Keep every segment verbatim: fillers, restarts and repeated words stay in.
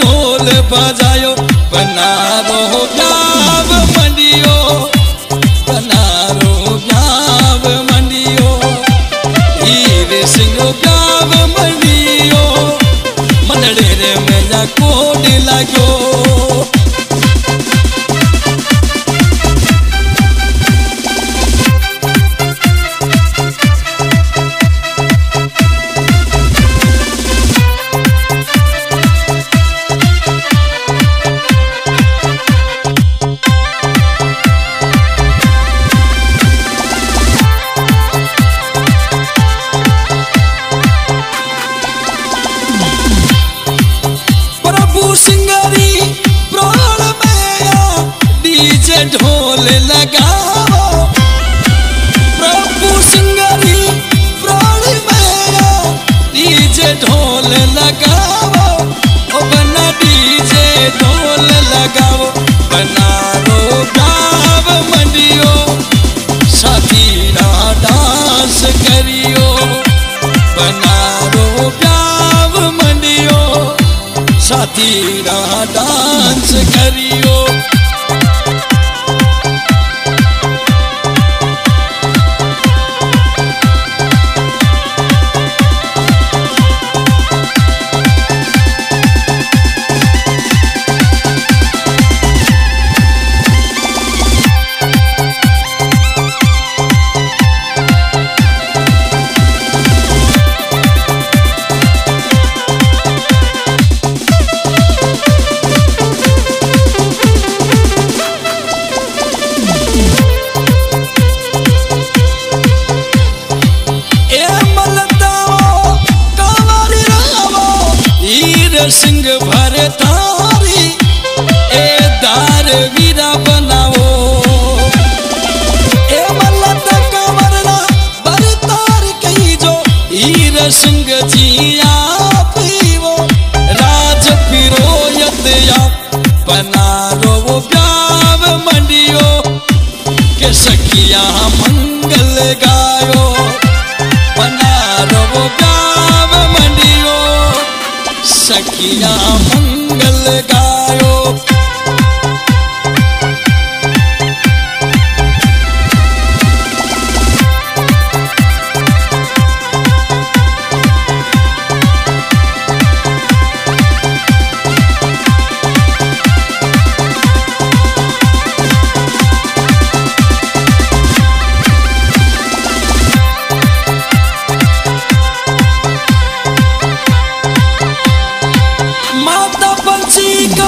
ढोल बजायो बन्ना रो ब्याव मंडियो, बन्ना रो ब्याव मंडियो, हीरे सिंह ब्याव मंडियो, मंडलेर में जा कोड लाग्यो। ढोल लगाओ प्रभु सिंगरी प्राण मेरा, डीजे ढोल लगाओ, ओ बन्ना डीजे ढोल लगाओ, बन्ना रो ब्याव मंडियो, साथी ना डांस करियो, बन्ना रो ब्याव मंडियो, साथी ना डांस करियो। सिंह भर तारी ए दार वीरा बनाओ, ए मल्लत कवरना भर तार कही जो, हीर सिंह जिया पीवो राज पिरोयत या, बन्ना रो ब्याव मंडियो के सखिया मंगल गायो, बन्ना रो ब्याव मंडियो सखिया मंगल गायो। Chica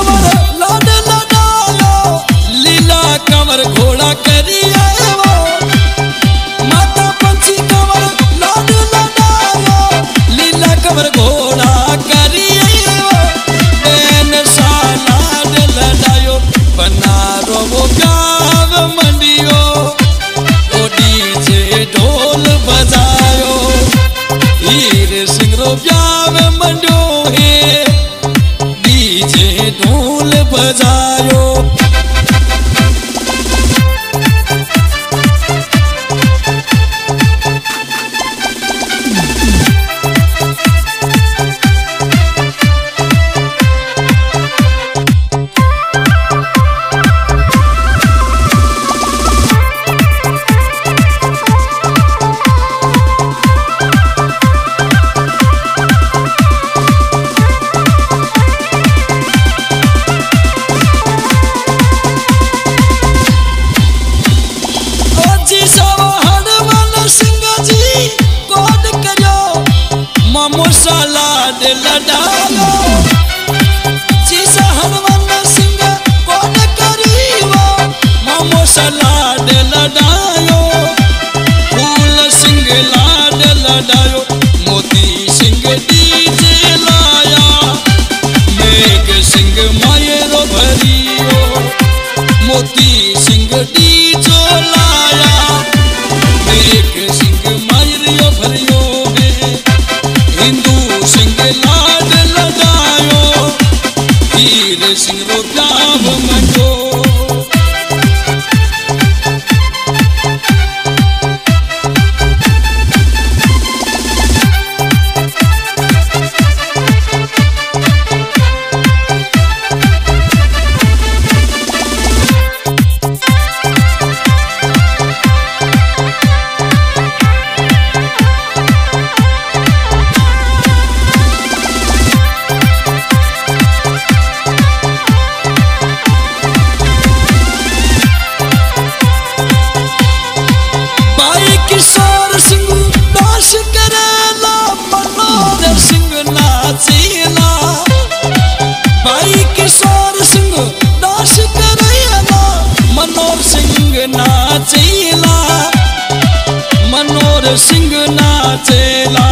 लाल सिंह नाचेला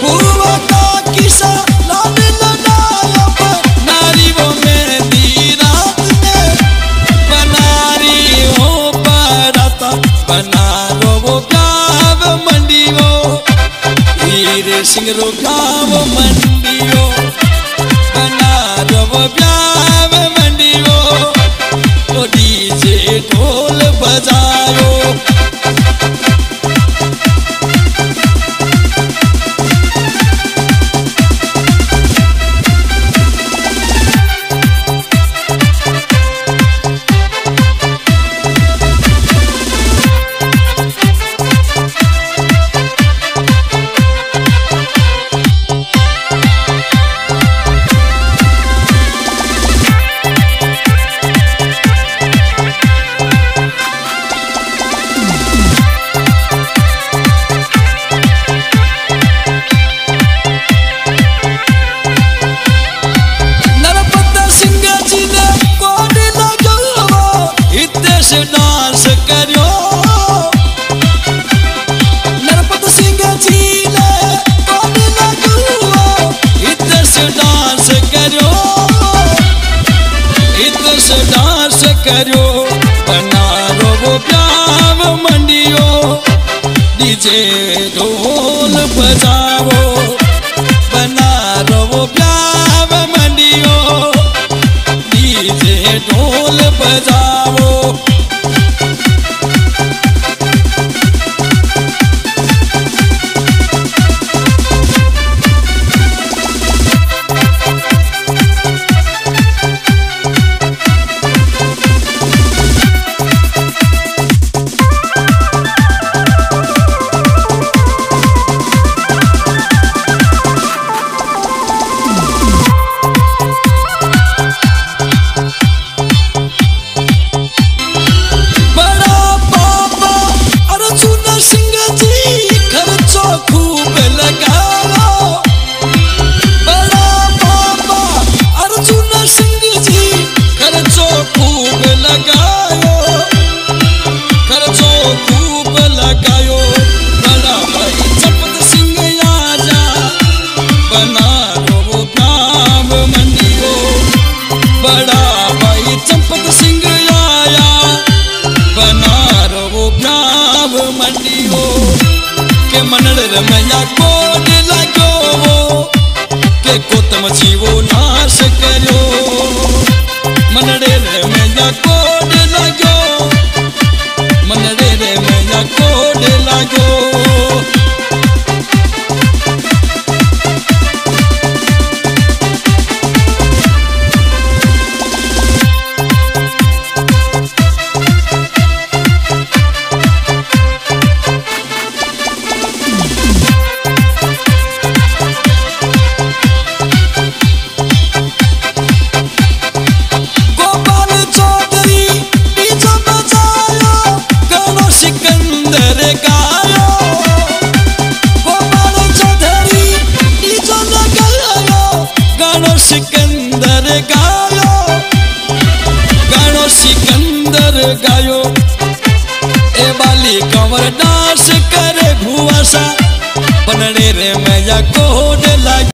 पूर्व का किसा लाल लड़ाया पर नारी वो मेरी रात में बनारी हो पड़ता बना रो वो ब्याव मंडियो हीरे सिंह रो ब्याव मंडियो बना रो वो ब्याव मंडियो तो डीजे ढोल बजाओ डांस करियो नरपत सिंह जी ने कोने लगुआ इधर से डांस करियो इधर से डांस करियो बना रो वो ब्याव मंडियो डीजे ढोल बजाओ बना रो वो ब्याव मंडियो डीजे ढोल बजाओ। रमैया कोड लगो के गौतम जीवो नाश करो मनरे रमैया कोड लगो मनरे रमैया कोड लगो। सिकंदर गायो गानो सिकंदर गायो ए बाली कंवर डांस करे भुआसा बनड़े रे मैया कोड लाग।